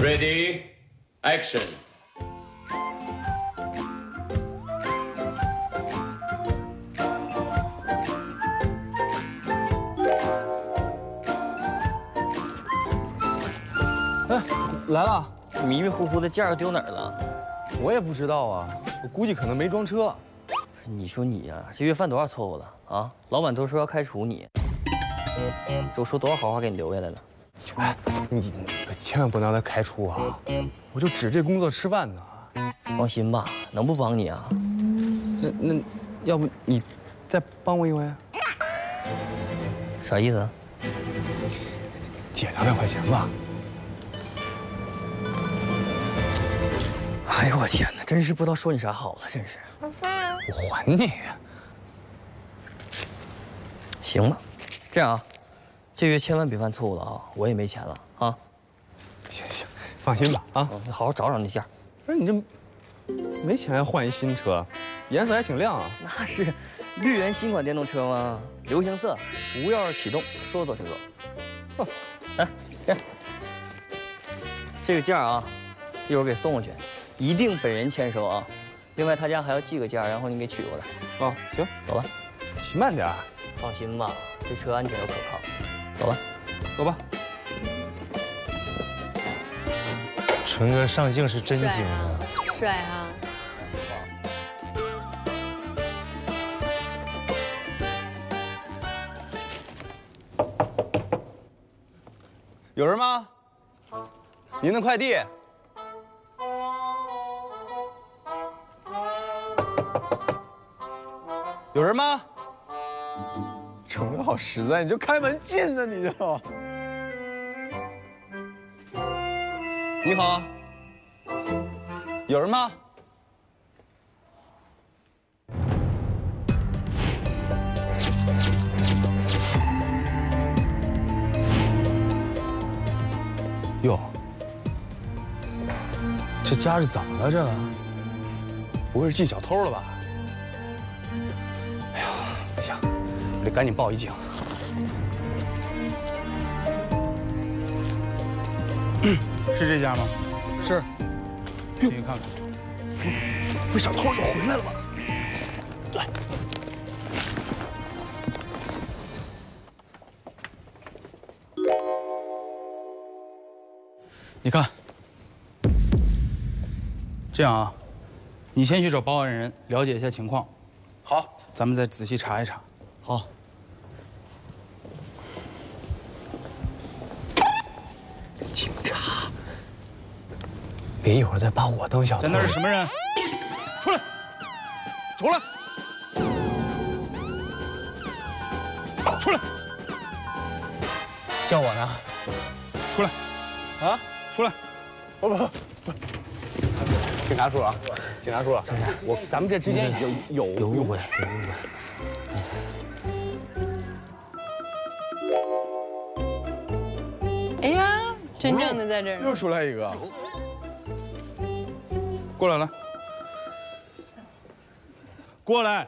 Ready, action！ 哎，来了！迷迷糊糊的件儿丢哪儿了？我也不知道啊，我估计可能没装车。你说你呀、这月犯多少错误了啊？老板都说要开除你，我说多少好话给你留下来了？哎，你可千万不拿他开除啊！我就指这工作吃饭呢。放心吧，能不帮你啊？那，要不你再帮我一回？啥意思啊？借200块钱吧。 哎呦我天哪，真是不知道说你啥好了，真是。我还你。行吧，这样啊，这月千万别犯错误了啊！我也没钱了啊。行行，放心吧啊！你好好找找那件。不是你这没钱还换一新车，颜色还挺亮啊。那是绿源新款电动车吗？流行色，无钥匙启动，说走就走。来，这个件啊，一会儿给送过去。 一定本人签收啊！另外他家还要寄个件，然后你给取过来。哦，行，走吧，骑慢点。放心吧，这车安全又可靠。走吧，走吧。纯哥上镜是真精啊！帅啊！有人吗？您的快递。 有人吗？瞅着好实在，你就开门进呢，你就。你好，有人吗？哟，这家是怎么了？这不会是进小偷了吧？ 不行，我得赶紧报一警。是这家吗？是。进去看看。这小偷又回来了吧？对。你看，这样啊，你先去找报案人了解一下情况。好。 咱们再仔细查一查，好。警察，别一会儿再把我当小偷。在那是什么人？出来！出来！出来！叫我呢？出来！啊！出来！不。 警察叔啊，警察叔啊，咱们这之间有误会。哎呀，真正的在这儿，又出来一个，过来来，过来，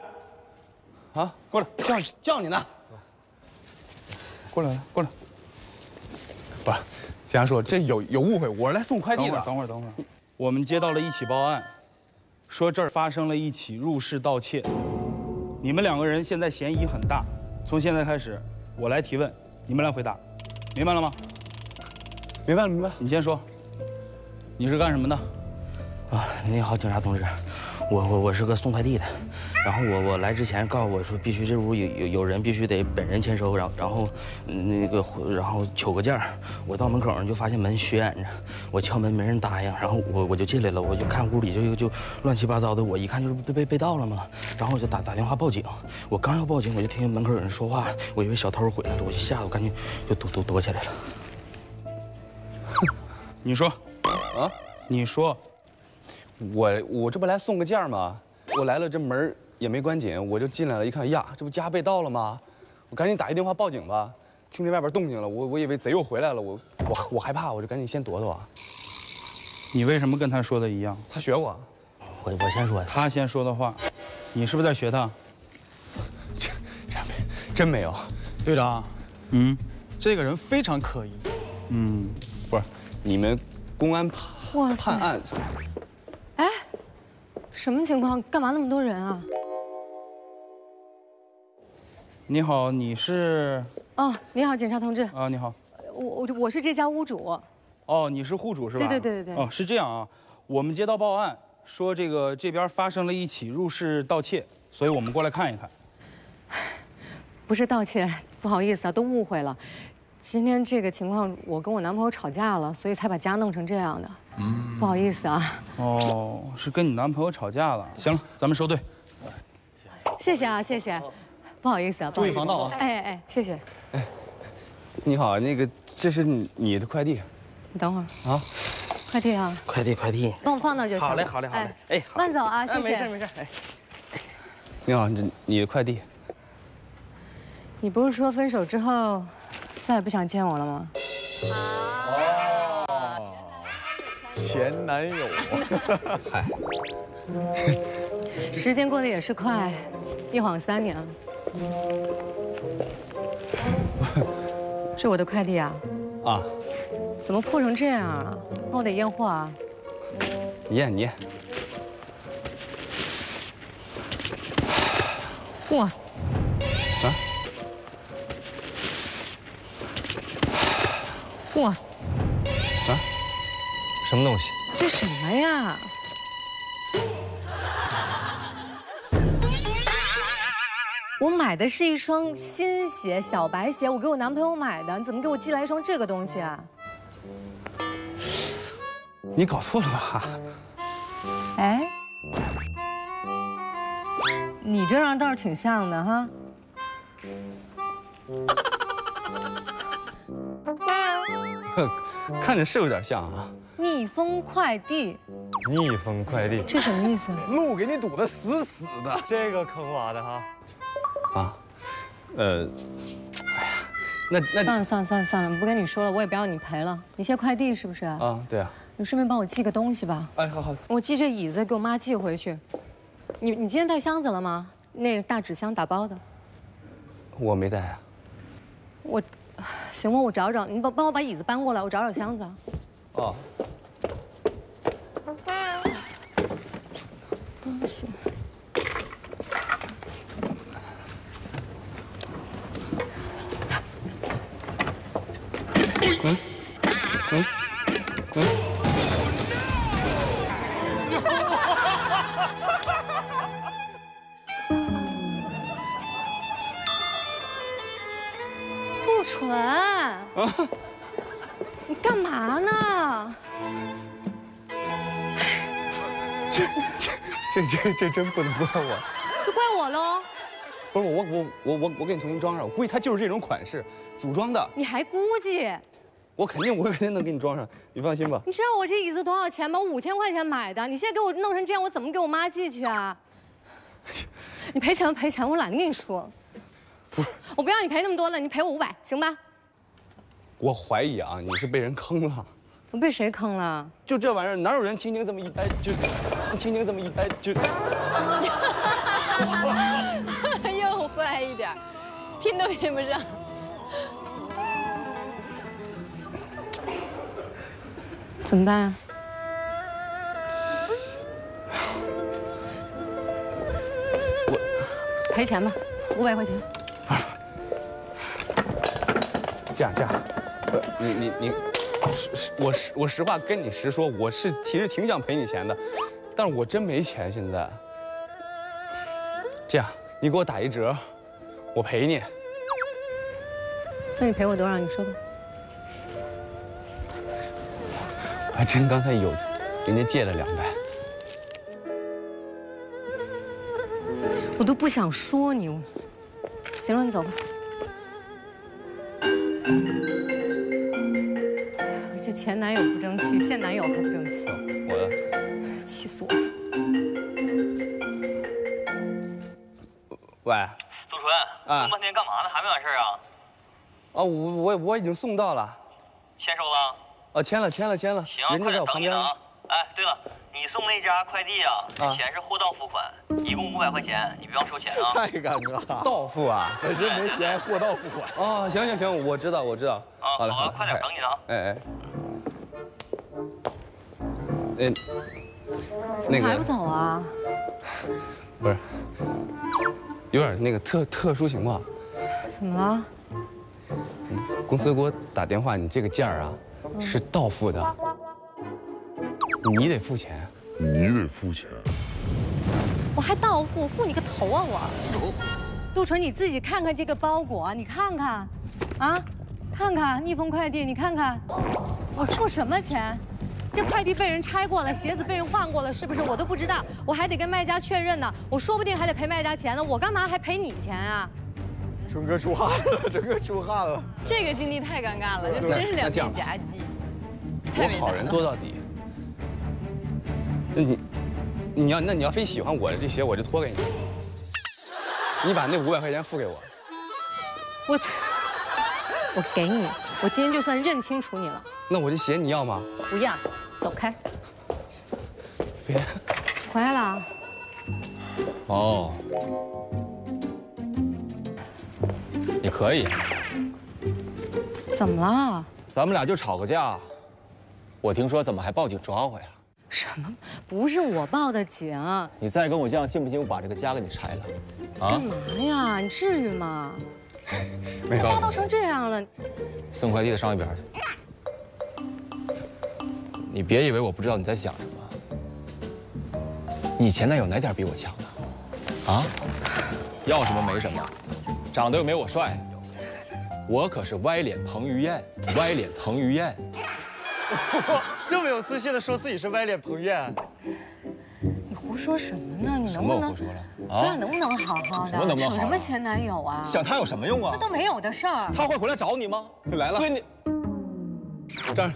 啊，过来，叫你呢，过来来，过来，不是，警察叔，这有误会，我是来送快递的。等会儿。 我们接到了一起报案，说这儿发生了一起入室盗窃，你们2个人现在嫌疑很大。从现在开始，我来提问，你们来回答，明白了吗？明白了，明白了。你先说，你是干什么的？啊，你好，警察同志，我是个送快递的，然后我来之前告诉我说，必须这屋有人，必须得本人签收，然后那个然后取个件儿，我到门口就发现门虚掩着，我敲门没人答应，然后我就进来了，我就看屋里就乱七八糟的，我一看就是被盗了嘛，然后我就打电话报警，我刚要报警，我就听见门口有人说话，我以为小偷回来了，我就吓得我赶紧就躲起来了。你说，啊，你说。 我这不来送个件吗？我来了，这门也没关紧，我就进来了，一看呀，这不家被盗了吗？我赶紧打一电话报警吧。听这外边动静了，我以为贼又回来了，我害怕，我就赶紧先躲躲。你为什么跟他说的一样？他学我，我先说的。他先说的话，你是不是在学他？真没有，队长，这个人非常可疑。不是，你们。公安判案。哎，什么情况？干嘛那么多人啊？你好，你是？哦，你好，警察同志。啊，你好。我是这家屋主。哦，你是户主是吧？对。哦，是这样啊，我们接到报案说这边发生了一起入室盗窃，所以我们过来看一看。不是盗窃，不好意思啊，都误会了。 今天这个情况，我跟我男朋友吵架了，所以才把家弄成这样的。嗯，不好意思啊。哦，是跟你男朋友吵架了。行了，咱们收队。谢谢啊，谢谢。不好意思啊，注意防盗啊。哎，谢谢。哎，你好，这是你的快递。你等会儿啊。快递啊。快递。帮我放那儿就行。好嘞。哎，慢走啊，谢谢。没事。哎，你好，你的快递。你不是说分手之后？ 再也不想见我了吗？啊！前男友。嗨，时间过得也是快，一晃3年了。是我的快递啊？啊！怎么破成这样啊？那我得验货啊。你验。哇塞！ 哇塞！啊，什么东西？这什么呀？我买的是一双新鞋，小白鞋，我给我男朋友买的，你怎么给我寄来一双这个东西啊？你搞错了吧？哎，你这样倒是挺像的哈。 看着是有点像啊！逆风快递，这什么意思？路给你堵得死死的，这个坑挖的哈！啊，哎呀，那算了，不跟你说了，我也不要你赔了。你卸快递是不是？啊，对啊。你顺便帮我寄个东西吧。哎，好。我寄这椅子给我妈寄回去。你今天带箱子了吗？那个大纸箱打包的。我没带啊。我。 行吧，我找找，你帮我把椅子搬过来，我找找箱子。哦。东西。嗯。纯，啊，你干嘛呢？这真不能怪我，就怪我喽。不是我给你重新装上，我估计它就是这种款式组装的。你还估计？我肯定能给你装上，你放心吧。你知道我这椅子多少钱吗？5000块钱买的，你现在给我弄成这样，我怎么给我妈寄去啊？你赔钱，我懒得跟你说。 不是，我不让你赔那么多了，你赔我500，行吧？我怀疑啊，你是被人坑了。我被谁坑了？就这玩意儿，哪有人轻轻这么一掰就？又坏一点，拼都拼不上。怎么办啊？我赔钱吧，500块钱。 这样，你，我实话跟你实说，我是其实挺想赔你钱的，但是我真没钱现在。这样，你给我打一折，我赔你。那你赔我多少？你说吧。我还真刚才有人家借了200。我都不想说你。行了，你走吧。 这前男友不争气，现男友还不争气，我气死我了！喂，杜淳，啊，弄半天干嘛呢？还没完事儿啊？啊，我已经送到了，签收了？啊，签了。行，人家在我旁边啊。哎，对了，你送那家快递啊，钱是货到付款，一共500块钱，你别忘收钱啊！太尴尬了，到付啊？可是没钱，货到付款。哦，行，我知道。啊，好了，快点，等你呢。哎。那个还不走啊？不是，有点那个特殊情况。怎么了？公司给我打电话，你这个件儿啊是到付的，你得付钱。你得付钱。我还到付，付你个头啊我！杜淳，你自己看看这个包裹，你看看，啊，看看逆风快递，你看看，我付什么钱？这快递被人拆过了，鞋子被人换过了，是不是？我都不知道，我还得跟卖家确认呢，我说不定还得赔卖家钱呢，我干嘛还赔你钱啊？春哥出汗了，春哥出汗了，这个经历太尴尬了，就真是两面夹击，太伟大了。我好人做到底。那你要非喜欢我的这鞋，我就脱给你。你把那500块钱付给我。我给你，我今天就算认清楚你了。那我这鞋你要吗？不要，走开。别。回来了。哦。也可以。怎么了？咱们俩就吵个架。我听说怎么还报警抓我呀？什么？不是我报的警。你再跟我犟，信不信我把这个家给你拆了？啊？干嘛呀？你至于吗？我家都成这样了。送快递的上一边去。你别以为我不知道你在想什么。你前男友哪点比我强啊？啊？要什么没什么。 长得又没我帅，我可是歪脸彭于晏，歪脸彭于晏。这么有自信的说自己是歪脸彭于晏，你胡说什么呢？你能不能？什么我胡说了？啊？咱俩能不能好好的？什么能不能？什么前男友啊？想他有什么用啊？那都没有的事儿。他会回来找你吗？来了。对你，这儿，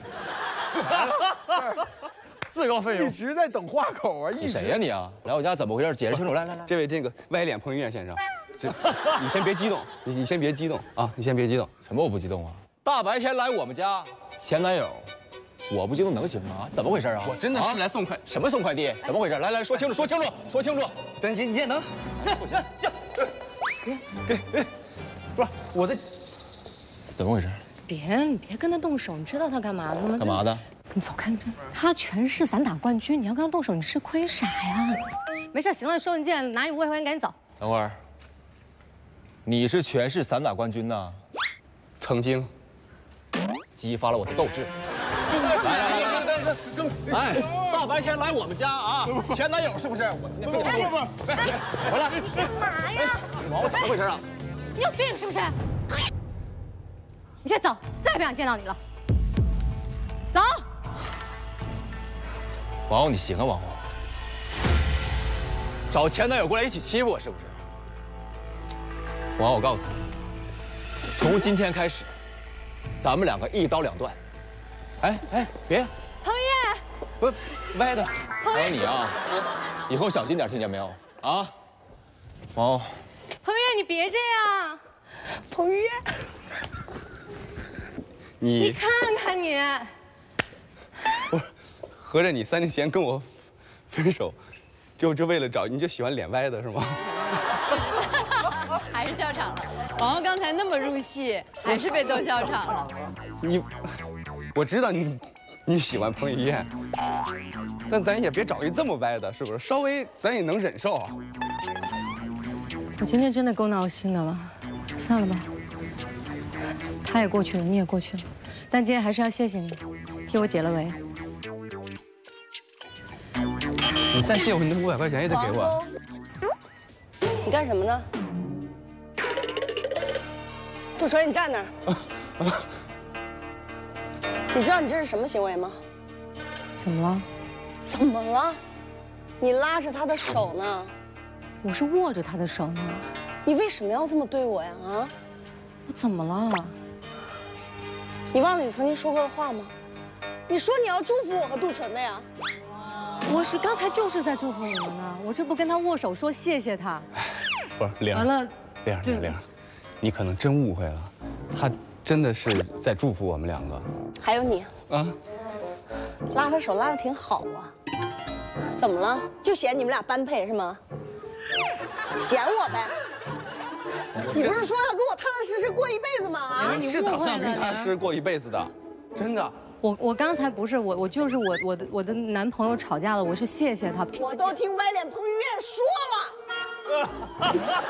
自告奋勇，一直在等话口啊！你谁呀你啊？来我家怎么回事？解释清楚。来来来，这位这个歪脸彭于晏先生。 你先别激动，你先别激动啊！你先别激动，什么我不激动啊？大白天来我们家，前男友，我不激动能行吗？怎么回事啊？我真的是来送快，什么送快递？怎么回事？来来，说清楚，说清楚，说清楚！等你也能，来，我先叫，别，不是我在，怎么回事？你别跟他动手，你知道他干嘛的吗？干嘛的？你走开！他全市散打冠军，你要跟他动手，你吃亏啥呀？没事，行了，收文件，拿你500块钱，赶紧走。等会儿。 你是全市散打冠军呐，曾经激发了我的斗志。来，哎，大白天来我们家啊，前男友是不是？我今天非得说，回来，你干嘛呀？我怎么回事啊？你有病是不是？你先走，再也不想见到你了。走。王后，你行啊，王后，找前男友过来一起欺负我是不是？ 王后，我告诉你，从今天开始，咱们两个一刀两断。哎，别！彭于晏，不歪的。还有你啊，以后小心点，听见没有？啊，王后。彭于晏，你别这样。彭于晏，你看看你。不是，合着你3年前跟我分手，就为了找你就喜欢脸歪的是吗？ 还是笑场了，王后刚才那么入戏，还是被逗笑场了。我知道你喜欢彭于晏，但咱也别找一这么歪的，是不是？稍微咱也能忍受啊。我今天真的够闹心的了，算了吧。他也过去了，你也过去了，但今天还是要谢谢你，替我解了围。你再谢我，你那500块钱也得给我。你干什么呢？ 杜淳，你站那儿。你知道你这是什么行为吗？怎么了？怎么了？你拉着他的手呢。我是握着他的手呢。你为什么要这么对我呀？啊？我怎么了？你忘了你曾经说过的话吗？你说你要祝福我和杜淳的呀。我是刚才就是在祝福你们呢。我这不跟他握手说谢谢他。不是，玲儿。完了，玲儿。 你可能真误会了，他真的是在祝福我们两个。还有你啊，拉他手拉得挺好啊，怎么了？就嫌你们俩般配是吗？嫌我呗？你不是说要跟我踏踏实实过一辈子吗？啊，你误会了。是打算跟他过一辈子的，真的。我刚才不是我就是我的男朋友吵架了，我是谢谢他。我都听歪脸彭于晏说了。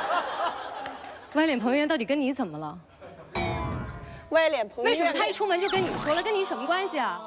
歪脸彭于晏到底跟你怎么了？歪脸彭于晏为什么他一出门就跟你说了，跟你什么关系啊？